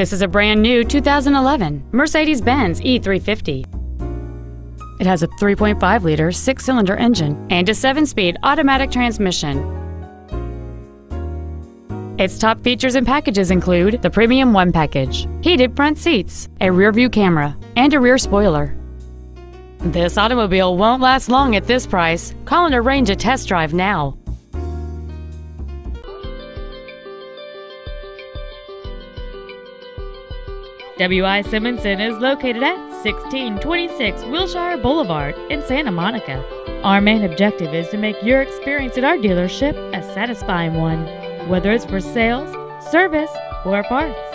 This is a brand new 2011 Mercedes-Benz E350. It has a 3.5-liter six-cylinder engine and a 7-speed automatic transmission. Its top features and packages include the Premium One package, heated front seats, a rear-view camera, and a rear spoiler. This automobile won't last long at this price. Call and arrange a test drive now. W.I. Simonson is located at 1626 Wilshire Boulevard in Santa Monica. Our main objective is to make your experience at our dealership a satisfying one, whether it's for sales, service, or parts.